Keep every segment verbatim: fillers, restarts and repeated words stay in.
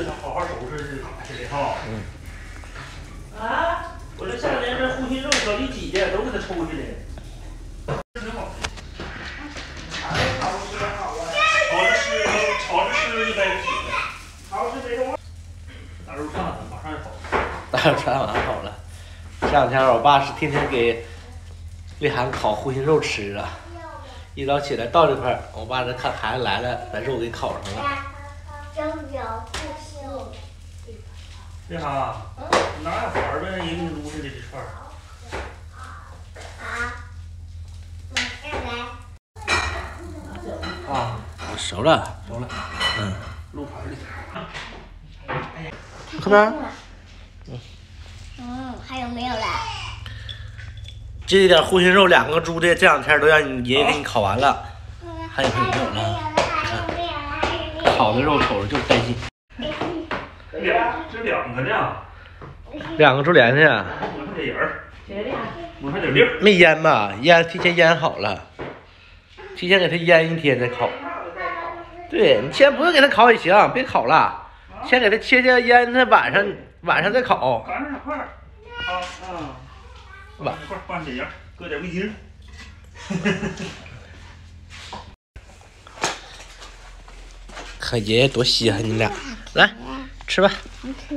对他好好收拾是咋的哈？嗯、啊！我这下年这护心肉、小里脊的都给他抽去了。这真好吃。啥叫潮湿好啊？潮湿湿的，潮湿湿的在一起。潮湿没动。大肉串子马上就好了。大肉串完好了。前两天我爸是天天给丽涵烤护心肉吃啊。 一早起来到这块儿，我爸这看孩子来了，把肉给烤上了。蒸饺不香。那啥，哪有孩子一个屋子里的串儿？啊，我熟了。熟了。嗯。肉盘里。快点。嗯。嗯，还有没有了？ 这一点护心肉，两个猪的，这两天都让你爷爷给你烤完了，还有没有呢？看，烤的肉瞅着就是带劲。两这两个呢？两个猪连着呢。抹上点盐，抹上点料。没腌吧？腌提前腌好了，提前给它腌一天再烤。对你先不用给它烤也行，别烤了，先给它切切腌它，晚上晚上再烤。擀两块儿。啊啊。 吧，一块儿放点盐，搁点味精。看爷爷多稀罕你俩，来吃吧。这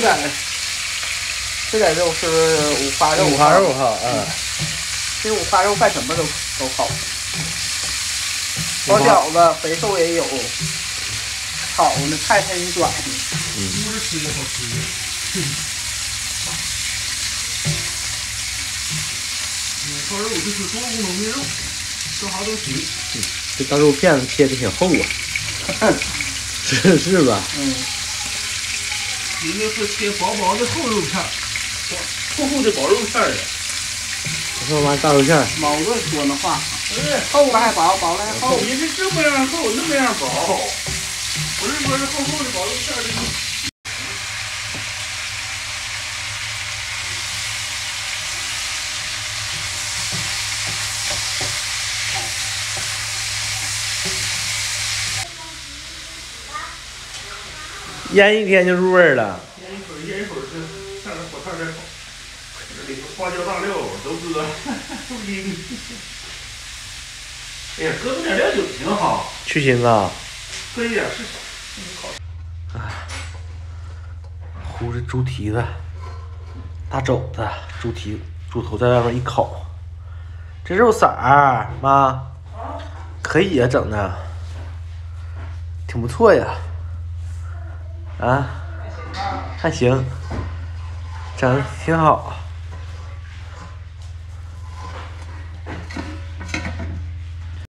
点儿，这点肉是五花肉，五花肉哈，嗯，这五花肉干什么都都好，包饺子、肥瘦也有。 好呢，太太你转的，猪吃的好吃。你烧肉就是多功能的肉，做啥都行。这大肉片子切的挺厚啊，是是吧？嗯。人家是切薄薄的厚肉片，厚厚的薄肉片的。我说完大肉片，毛哥说那话，厚了还薄，薄了还厚，人是这么样厚，那么样薄。 不是说是厚厚的薄肉馅儿的，腌一天就入味了。腌一会儿，腌一会儿是下点火炭再烤，里头花椒大料都搁，都拎。哎呀，搁点料酒挺好。去腥啊！搁一点是啥？ 啊，烀着猪蹄子、大肘子、猪蹄、猪头在外面一烤，这肉色儿妈可以啊，整的挺不错呀，啊，还行，整的挺好。